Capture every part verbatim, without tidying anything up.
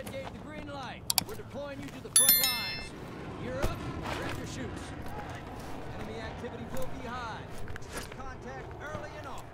Red gave the green light. We're deploying you to the front lines. You're up, grab your chutes. Enemy activity will be high. Contact early and often.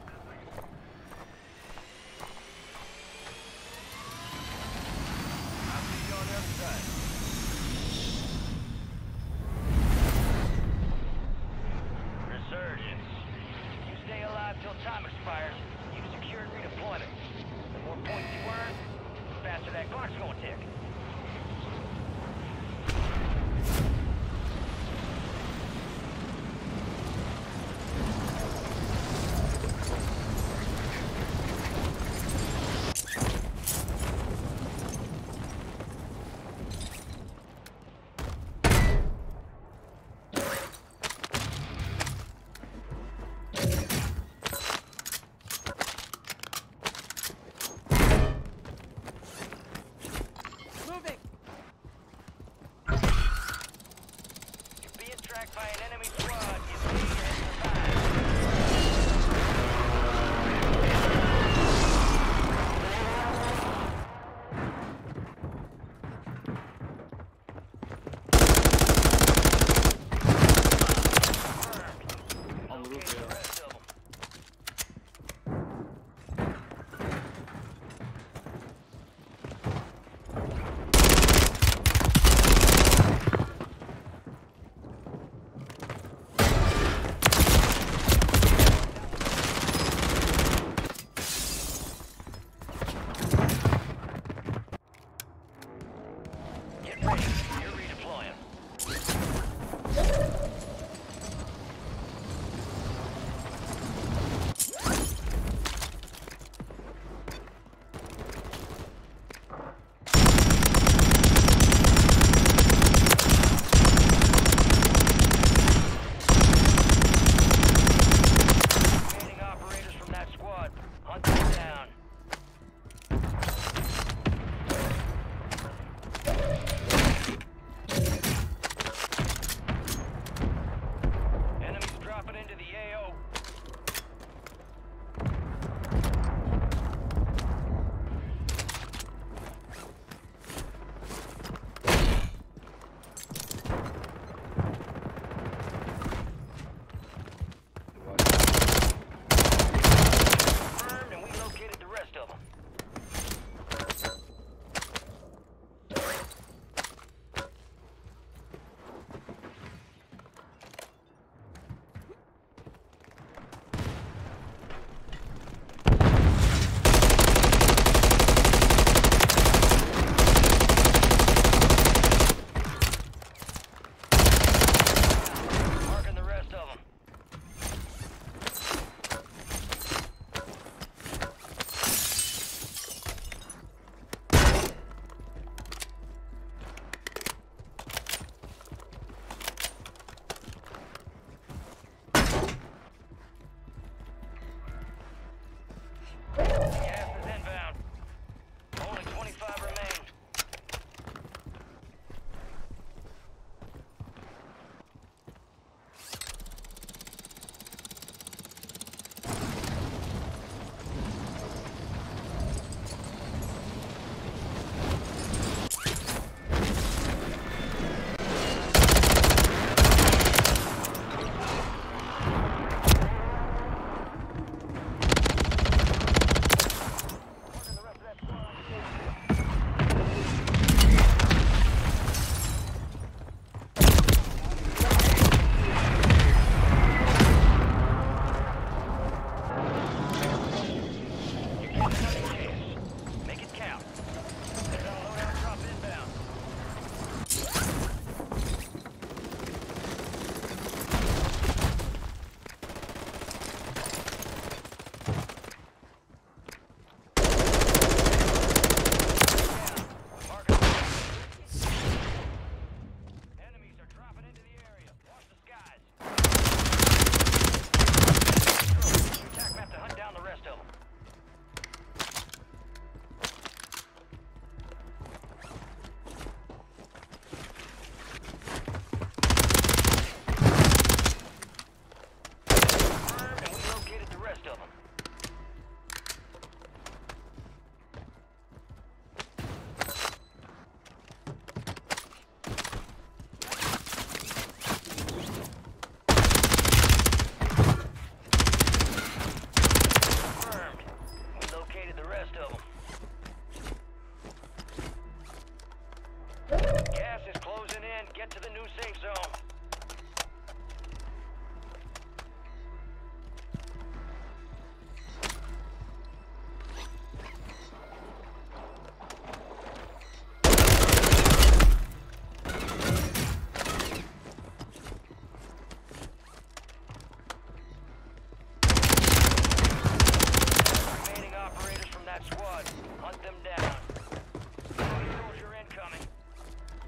squads. Hunt them down. Soldier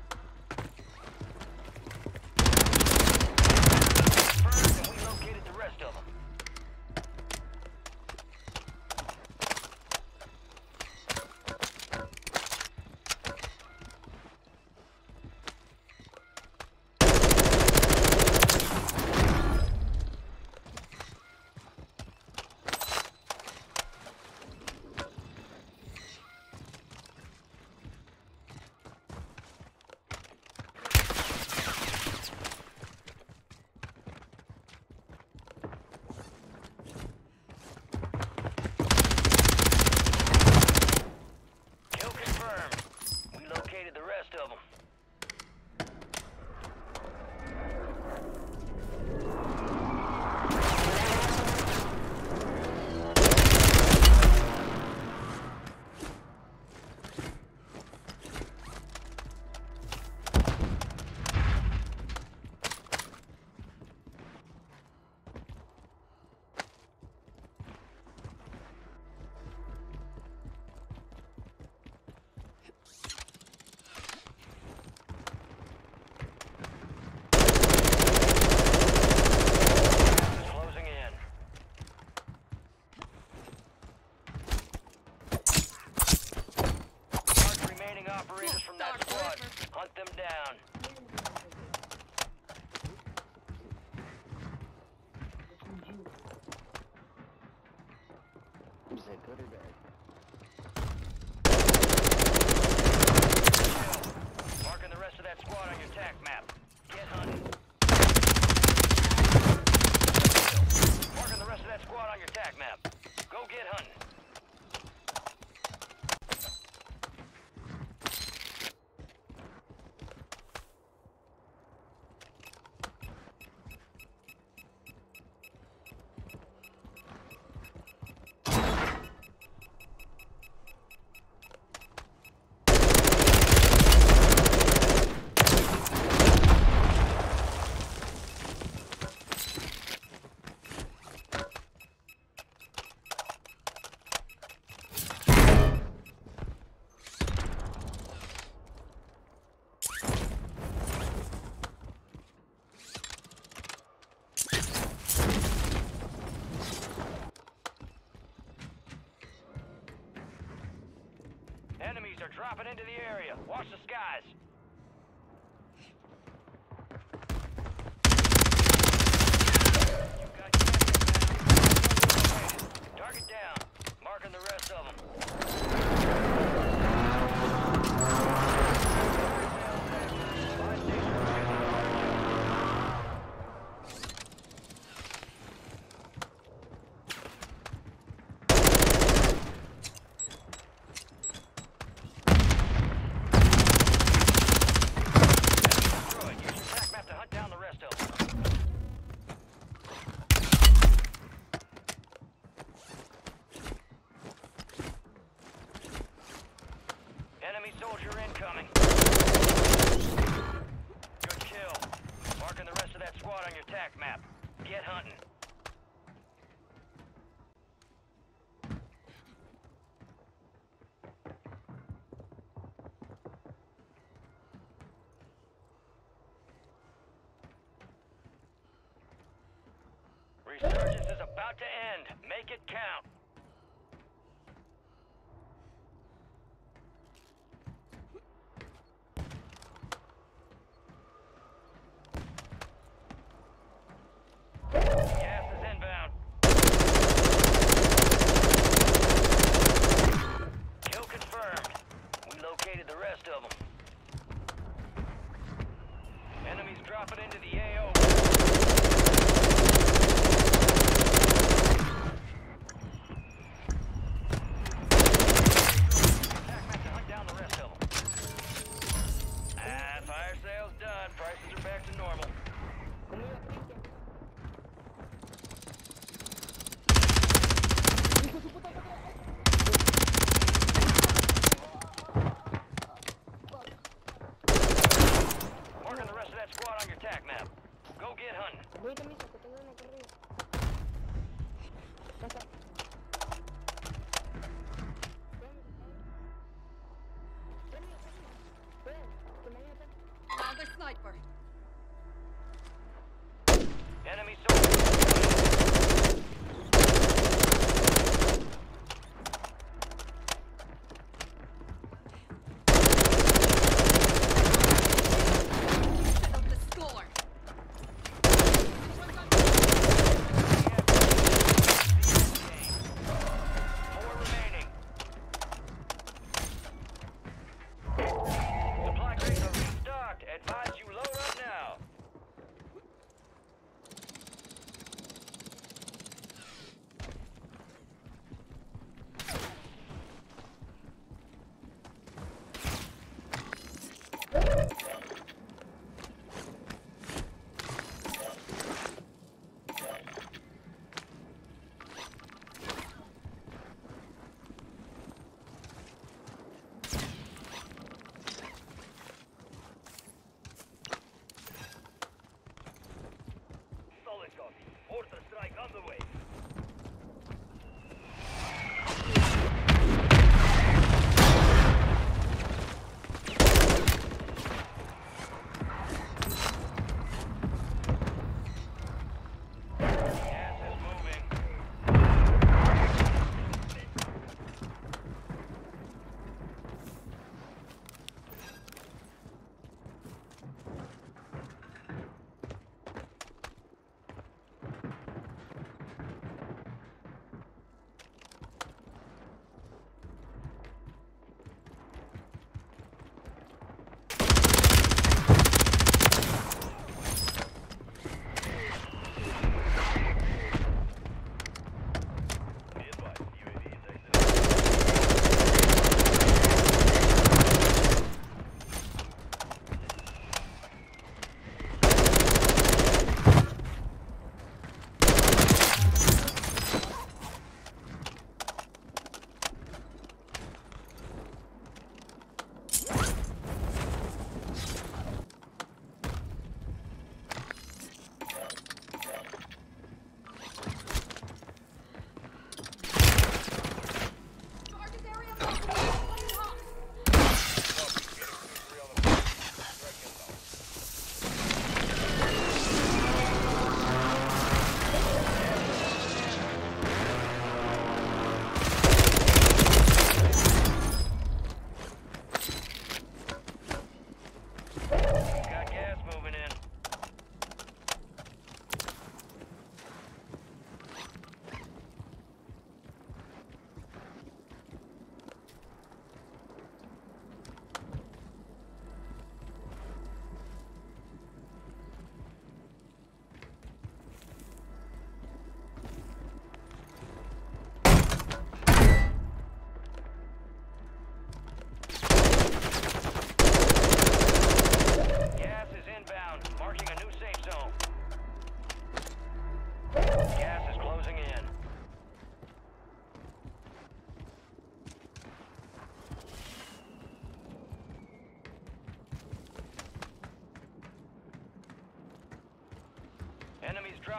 incoming. Confirmed, and we located the rest of them. Enemies are dropping into the area. Watch the skies. You've got captain. Target down. Marking the rest of them. Resurgence is about to end. Make it count. Gas is inbound. Kill confirmed. We located the rest of them. Enemies dropping into the A O.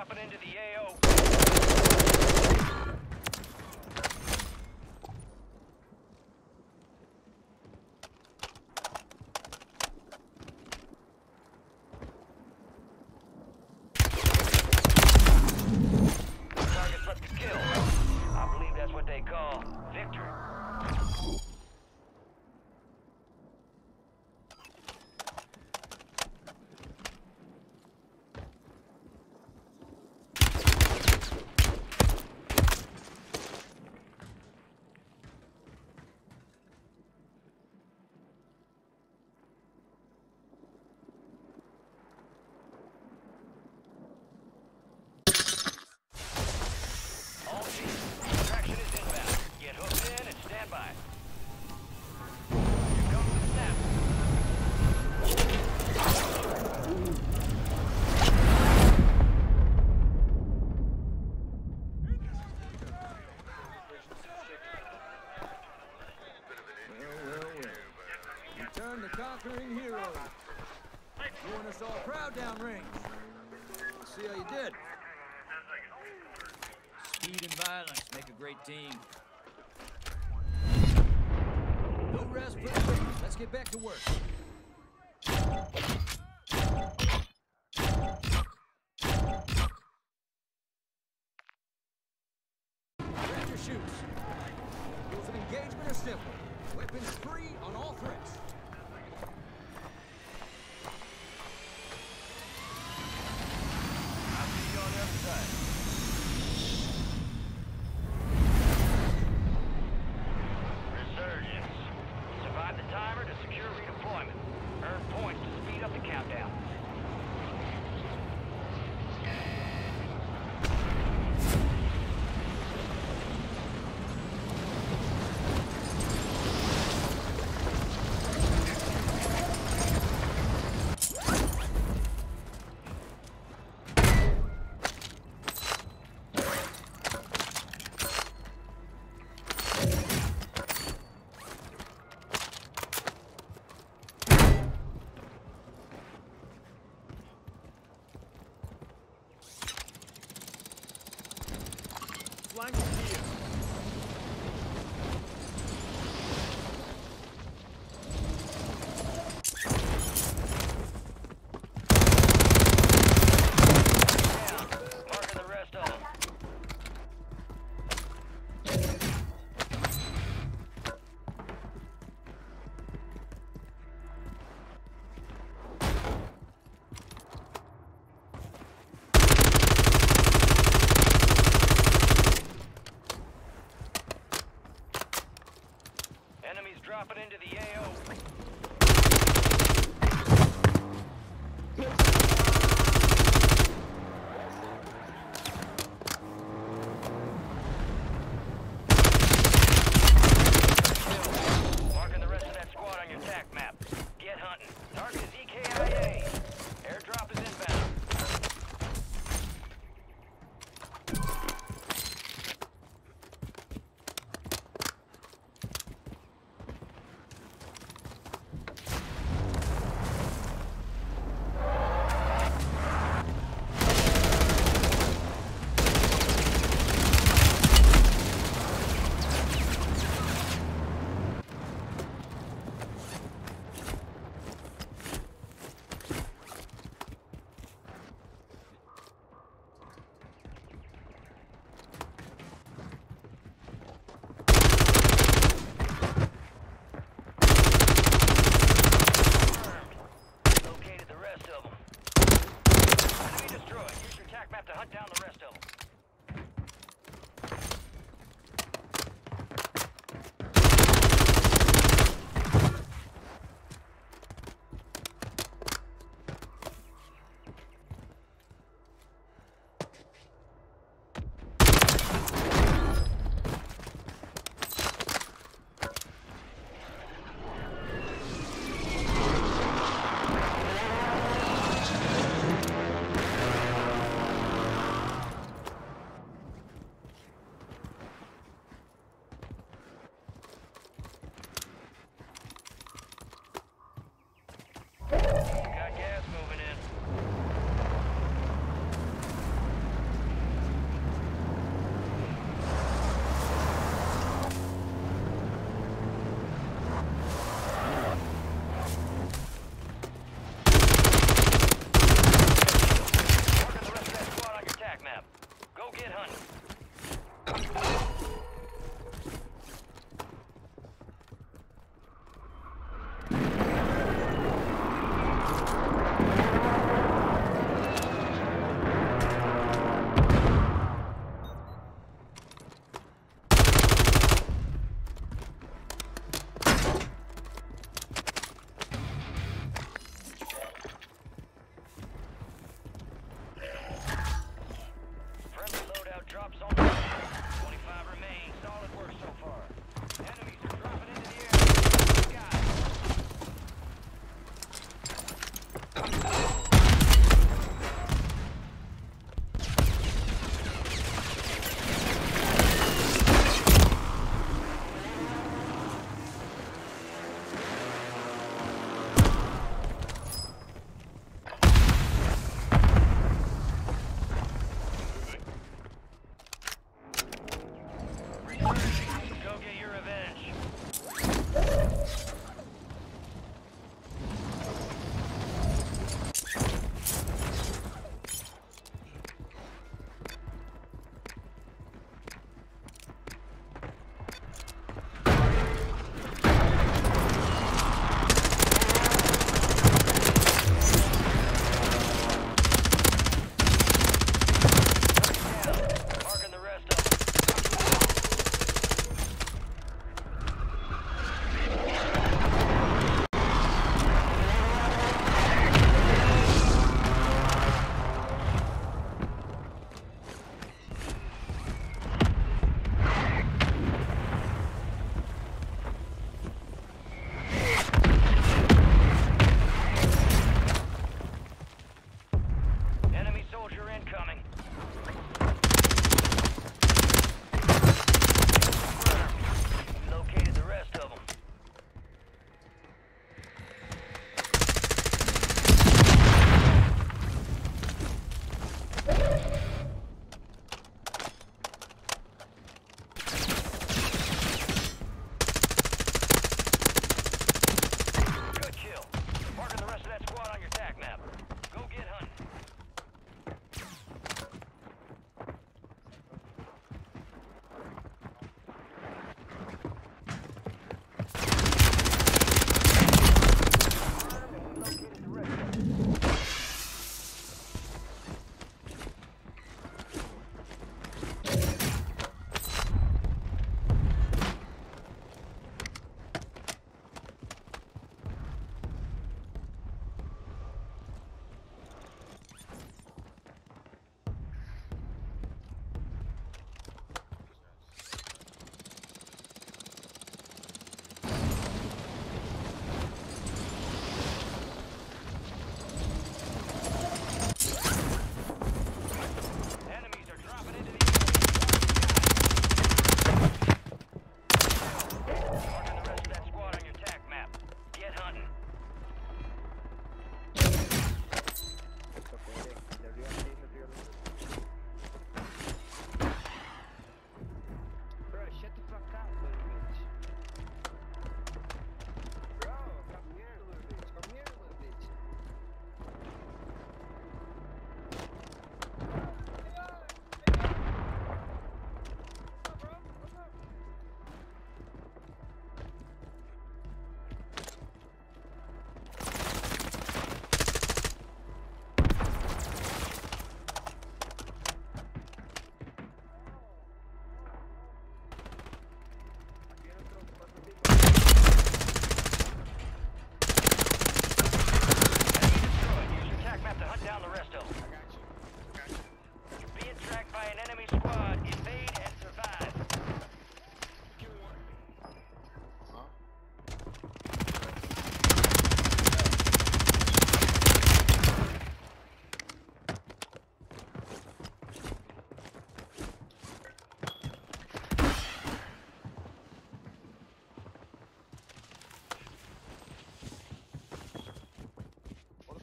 dropping into the A O. Target's up to kill. I believe that's what they call victory. Conquering heroes, doing us all proud downrange. Let's see how you did. Speed and violence make a great team. No rest, please. Let's get back to work. Flank here. Marking the rest of them. Drop it into the A O. Marking the rest of that squad on your attack map. Get hunting. Target is E K I A. Airdrop is inbound.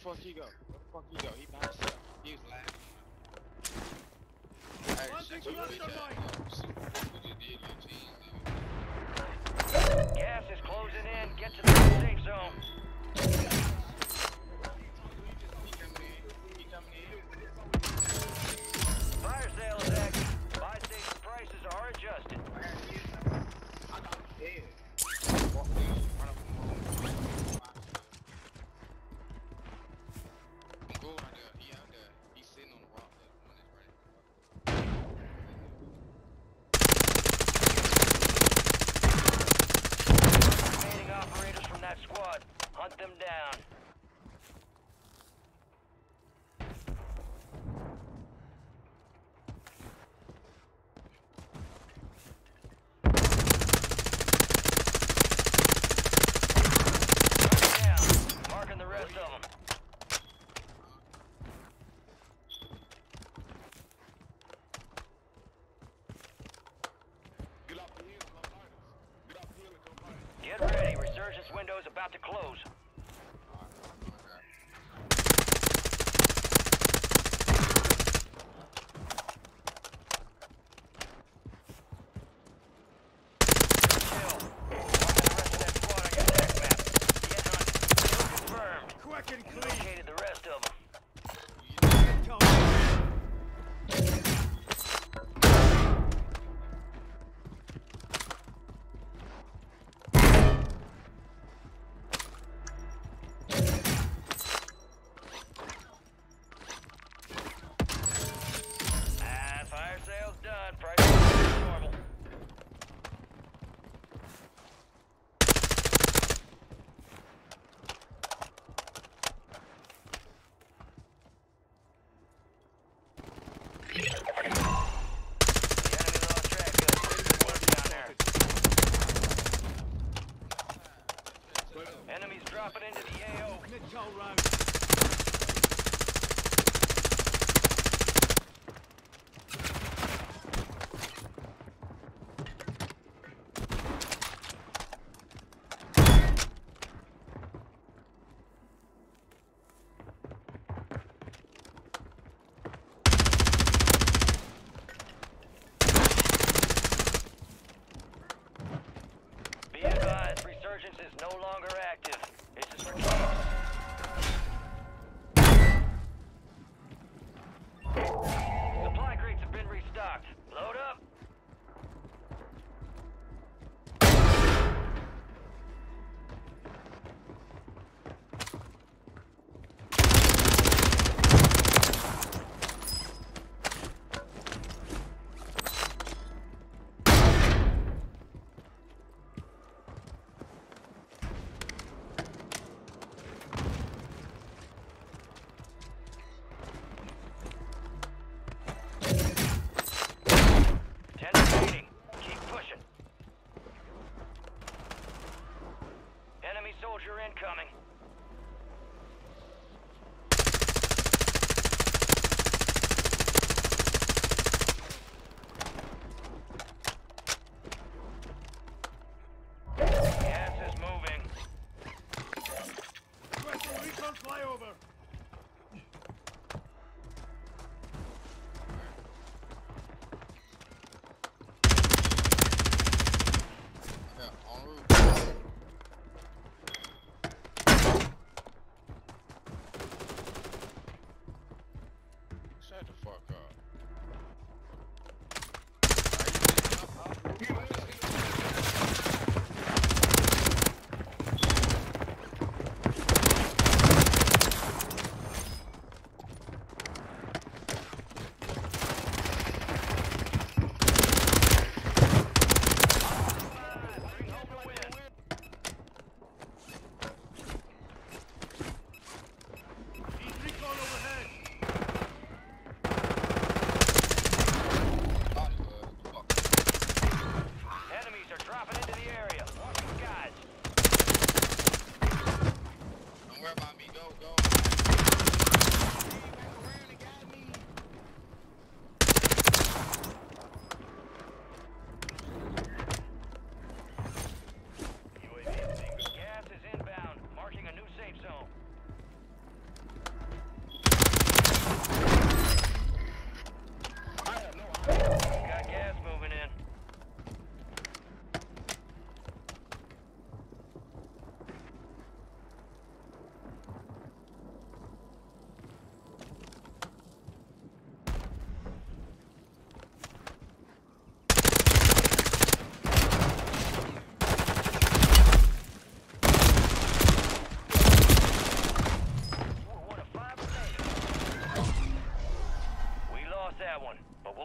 fuck he go? Where the fuck he go? He by himself. He was laughing. Alright, shit, you really got gas is closing in. Get to the safe zone. He coming in. He coming in. Fire sale is active. Buy station prices are adjusted. I got dead. Walk in. Run up. Hunt them down. Window is about to close. Soldier incoming. Gas is moving. Requesting recon flyover. Shut the fuck up. You up, up.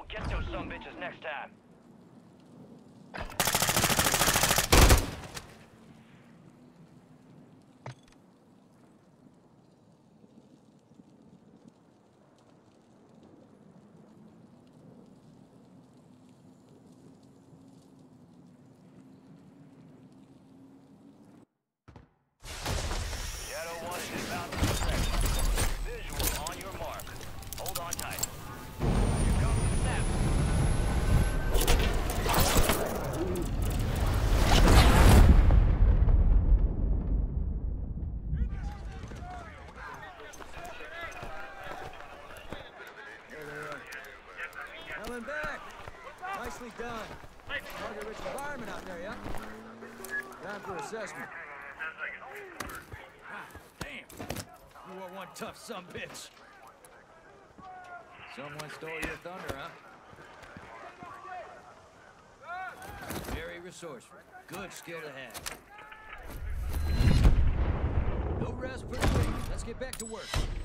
We'll get those son of bitches next time. Done. Target rich environment out there, yeah? Time for assessment. Ah, damn. You are one tough son of a bitch. Someone stole your thunder, huh? Very resourceful. Good skill to have. No rest for the week. Let's get back to work.